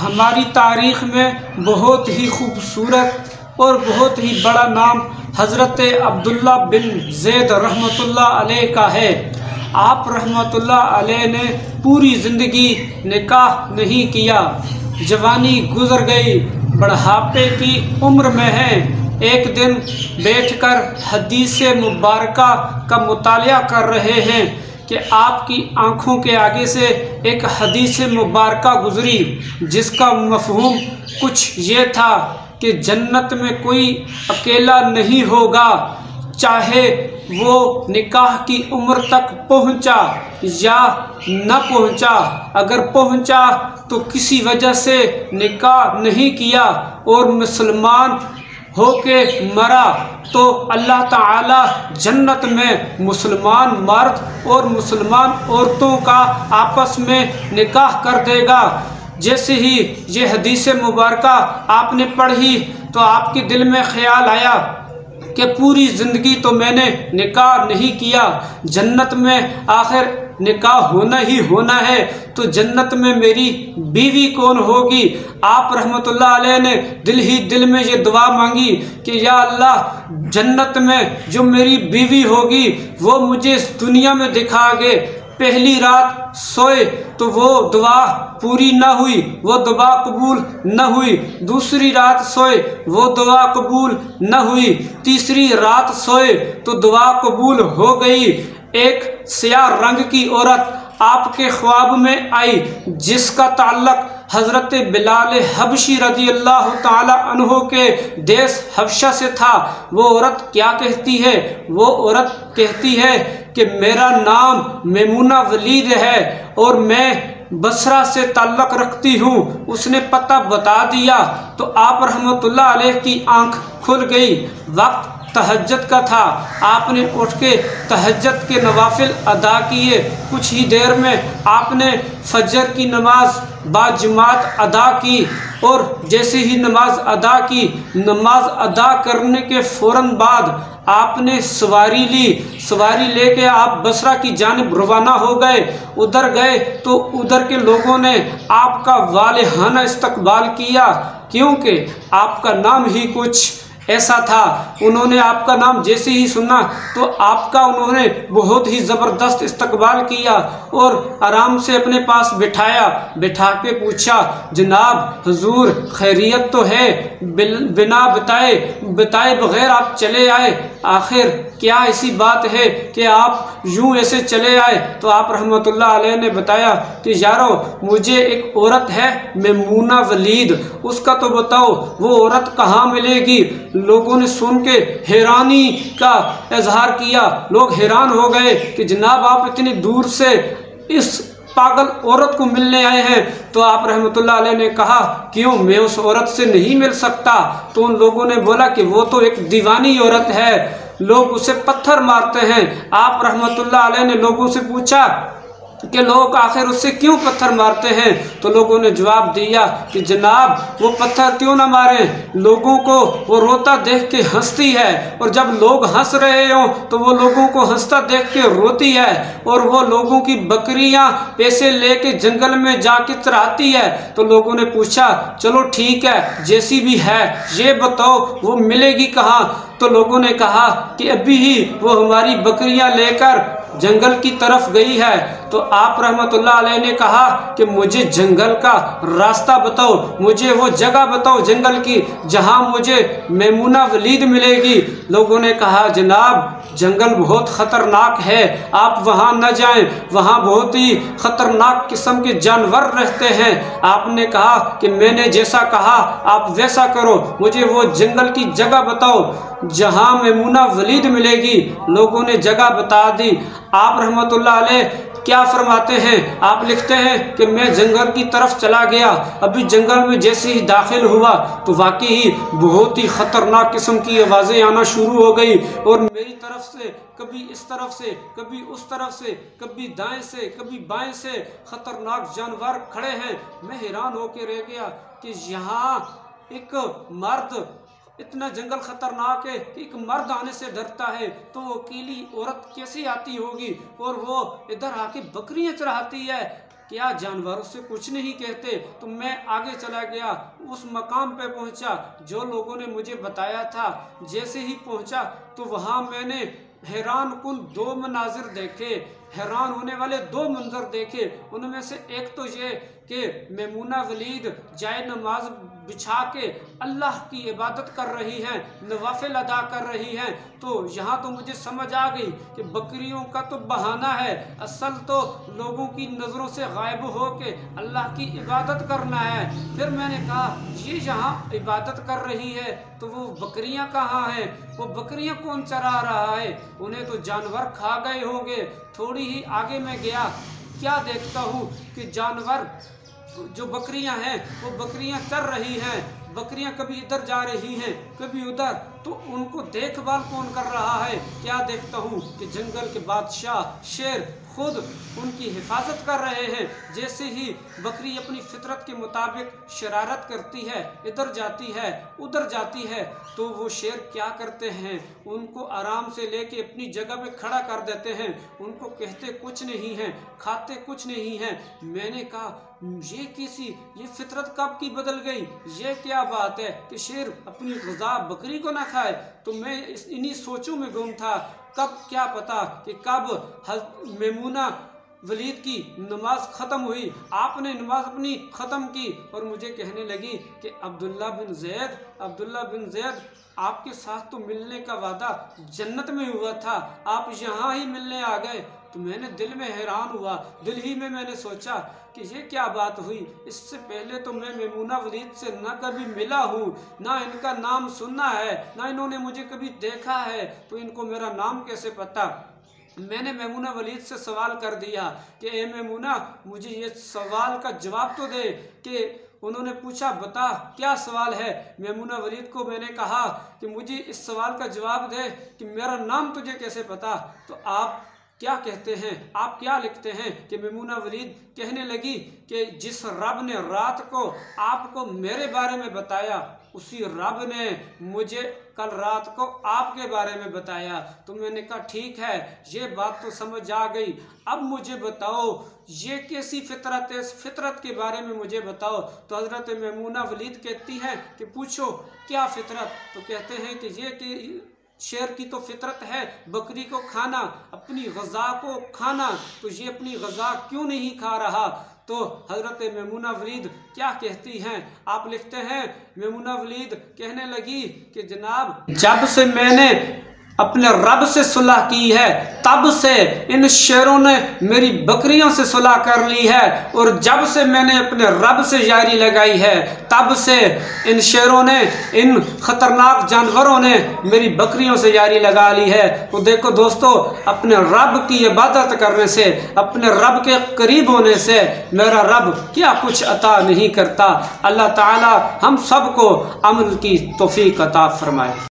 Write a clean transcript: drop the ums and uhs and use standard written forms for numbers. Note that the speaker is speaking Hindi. हमारी तारीख़ में बहुत ही खूबसूरत और बहुत ही बड़ा नाम हज़रत अब्दुल्ला बिन ज़ैद रहमतुल्लाह अलैह का है। आप रहमतुल्लाह अलैह ने पूरी ज़िंदगी निकाह नहीं किया। जवानी गुजर गई, बढ़ापे की उम्र में हैं। एक दिन बैठकर हदीस मुबारका का मुतालिया कर रहे हैं कि आपकी आँखों के आगे से एक हदीस मुबारका गुज़री, जिसका मफ़हूम कुछ ये था कि जन्नत में कोई अकेला नहीं होगा, चाहे वो निकाह की उम्र तक पहुंचा या न पहुंचा। अगर पहुंचा तो किसी वजह से निकाह नहीं किया और मुसलमान होके मरा तो अल्लाह ताला जन्नत में मुसलमान मर्द और मुसलमान औरतों का आपस में निकाह कर देगा। जैसे ही ये हदीस मुबारका आपने पढ़ी तो आपके दिल में ख्याल आया कि पूरी ज़िंदगी तो मैंने निकाह नहीं किया, जन्नत में आखिर निकाह होना ही होना है, तो जन्नत में मेरी बीवी कौन होगी। आप रहमतुल्लाह अलैह ने दिल ही दिल में ये दुआ मांगी कि या अल्लाह, जन्नत में जो मेरी बीवी होगी वो मुझे इस दुनिया में दिखा के पहली रात सोए तो वो दुआ पूरी ना हुई, वो दुआ कबूल ना हुई। दूसरी रात सोए वो दुआ कबूल ना हुई। तीसरी रात सोए तो दुआ कबूल हो गई। एक स्याह रंग की औरत आपके ख्वाब में आई जिसका ताल्लक हज़रत बिलाल हबशी रज़ी अल्लाह ताला अन्हो के देश हबशा से था। वो औरत क्या कहती है? वो औरत कहती है कि मेरा नाम मेमूना वलीद है और मैं बसरा से ताल्लक़ रखती हूँ। उसने पता बता दिया तो आप रहमतुल्लाह अलैह की आँख खुल गई। वक्त तहज्जुद का था, आपने उठ के तहज्जुद के नवाफिल अदा किए। कुछ ही देर में आपने फजर की नमाज बाजमात अदा की और जैसे ही नमाज अदा की, नमाज अदा करने के फ़ौरन बाद आपने सवारी ली। सवारी लेके आप बसरा की जानिब रवाना हो गए। उधर गए तो उधर के लोगों ने आपका वालिहाना इस्तकबाल किया, क्योंकि आपका नाम ही कुछ ऐसा था। उन्होंने आपका नाम जैसे ही सुना तो आपका उन्होंने बहुत ही ज़बरदस्त इस्तकबाल किया और आराम से अपने पास बिठाया। बिठा के पूछा, जनाब हुजूर खैरियत तो है? बिना बताए बगैर आप चले आए, आखिर क्या ऐसी बात है कि आप यूं ऐसे चले आए? तो आप रहमतुल्लाह अलैह ने बताया कि यारो, मुझे एक औरत है मेमूना वलीद, उसका तो बताओ वो औरत कहाँ मिलेगी। लोगों ने सुन के हैरानी का इजहार किया। लोग हैरान हो गए कि जनाब आप इतनी दूर से इस पागल औरत को मिलने आए हैं। तो आप रहमतुल्लाह अलैह ने कहा, क्यों मैं उस औरत से नहीं मिल सकता? तो उन लोगों ने बोला कि वो तो एक दीवानी औरत है, लोग उसे पत्थर मारते हैं। आप रहमतुल्लाह अलैह ने लोगों से पूछा कि लोग आखिर उससे क्यों पत्थर मारते हैं? तो लोगों ने जवाब दिया कि जनाब वो पत्थर क्यों ना मारें, लोगों को वो रोता देख के हंसती है, और जब लोग हंस रहे हों तो वो लोगों को हंसता देख के रोती है, और वो लोगों की बकरियां पैसे लेके जंगल में जाके चराती है। तो लोगों ने पूछा, चलो ठीक है, जैसी भी है ये बताओ वो मिलेगी कहाँ? तो लोगों ने कहा कि अभी ही वो हमारी बकरियां लेकर जंगल की तरफ गई है। तो आप रहमतुल्लाह अलैह ने कहा कि मुझे जंगल का रास्ता बताओ, मुझे वो जगह बताओ जंगल की जहाँ मुझे मेमूना वलीद मिलेगी। लोगों ने कहा, जनाब जंगल बहुत ख़तरनाक है, आप वहाँ न जाएं, वहाँ बहुत ही ख़तरनाक किस्म के जानवर रहते हैं। आपने कहा कि मैंने जैसा कहा आप वैसा करो, मुझे वो जंगल की जगह बताओ जहाँ मेमूना वलीद मिलेगी। लोगों ने जगह बता दी। आप रहमतुल्लाह अलैह क्या फरमाते हैं? आप लिखते हैं कि मैं जंगल की तरफ चला गया। अभी जंगल में जैसे ही दाखिल हुआ तो वाकई ही बहुत ही ख़तरनाक किस्म की आवाज़ें आना शुरू हो गई, और मेरी तरफ से कभी इस तरफ से, कभी उस तरफ से, कभी दाएं से, कभी बाएं से ख़तरनाक जानवर खड़े हैं। मैं हैरान होकर रह गया कि यहाँ एक मर्द, इतना जंगल ख़तरनाक है कि एक मर्द आने से डरता है, तो वो अकेली औरत कैसे आती होगी और वो इधर आके बकरियां चराती है। क्या जानवरों से कुछ नहीं कहते। तो मैं आगे चला गया, उस मकाम पे पहुंचा जो लोगों ने मुझे बताया था। जैसे ही पहुंचा तो वहां मैंने हैरान कुन दो मनाजिर देखे, हैरान होने वाले दो मंजर देखे। उनमें से एक तो ये कि मेमूना वलीद जाए नमाज बिछा के अल्लाह की इबादत कर रही हैं, नवाफिल अदा कर रही हैं। तो यहाँ तो मुझे समझ आ गई कि बकरियों का तो बहाना है, असल तो लोगों की नज़रों से गायब हो के अल्लाह की इबादत करना है। फिर मैंने कहा ये यहाँ इबादत कर रही है तो वो बकरियाँ कहाँ हैं, वो बकरियाँ कौन चरा रहा है, उन्हें तो जानवर खा गए होंगे। थोड़ी ही आगे मैं गया, क्या देखता हूँ कि जानवर जो बकरियां हैं वो बकरियां चर रही हैं, बकरियां कभी इधर जा रही हैं कभी उधर। तो उनको देखभाल कौन कर रहा है? क्या देखता हूँ कि जंगल के बादशाह शेर खुद उनकी हिफाजत कर रहे हैं। जैसे ही बकरी अपनी फितरत के मुताबिक शरारत करती है, इधर जाती है उधर जाती है, तो वो शेर क्या करते हैं, उनको आराम से लेके अपनी जगह पे खड़ा कर देते हैं। उनको कहते कुछ नहीं हैं, खाते कुछ नहीं हैं। मैंने कहा ये फितरत कब की बदल गई, ये क्या बात है कि शेर अपनी ग़िज़ा बकरी को ना खाए। तो मैं इन्हीं सोचों में गुम था, कब क्या पता कि कब मेमूना वलीद की नमाज ख़त्म हुई, आपने नमाज अपनी ख़त्म की और मुझे कहने लगी कि अब्दुल्ला बिन ज़ैद आपके साथ तो मिलने का वादा जन्नत में हुआ था, आप यहाँ ही मिलने आ गए। तो मैंने दिल में हैरान हुआ, दिल ही में मैंने सोचा कि ये क्या बात हुई, इससे पहले तो मैं मेमूना वलीद से ना कभी मिला हूँ, ना इनका नाम सुना है, ना इन्होंने मुझे कभी देखा है, तो इनको मेरा नाम कैसे पता। मैंने मेमूना वलीद से सवाल कर दिया कि ए मेमूना, मुझे ये सवाल का जवाब तो दे। कि उन्होंने पूछा बता क्या सवाल है। मेमूना वलीद को मैंने कहा कि मुझे इस सवाल का जवाब दे कि मेरा नाम तुझे कैसे पता, तो आप क्या कहते हैं, आप क्या लिखते हैं। कि मेमूना वलीद कहने लगी कि जिस रब ने रात को आपको मेरे बारे में बताया उसी रब ने मुझे कल रात को आपके बारे में बताया। तो मैंने कहा ठीक है, ये बात तो समझ आ गई, अब मुझे बताओ ये कैसी फितरत है, इस फितरत के बारे में मुझे बताओ। तो हज़रत मेमूना वलीद कहती हैं कि पूछो क्या फितरत। तो कहते हैं कि ये कि शेर की तो फितरत है बकरी को खाना, अपनी ग़िज़ा को खाना, तो ये अपनी ग़िज़ा क्यों नहीं खा रहा। तो हज़रत मेमूना वलीद क्या कहती हैं, आप लिखते हैं, मेमूना वलीद कहने लगी कि जनाब, जब से मैंने अपने रब से सुलह की है तब से इन शेरों ने मेरी बकरियों से सुलह कर ली है, और जब से मैंने अपने रब से यारी लगाई है तब से इन शेरों ने, इन ख़तरनाक जानवरों ने मेरी बकरियों से यारी लगा ली है। तो देखो दोस्तों, अपने रब की इबादत करने से, अपने रब के करीब होने से मेरा रब क्या कुछ अता नहीं करता। अल्लाह ताला हम सबको अमन की तौफीक अता फरमाए।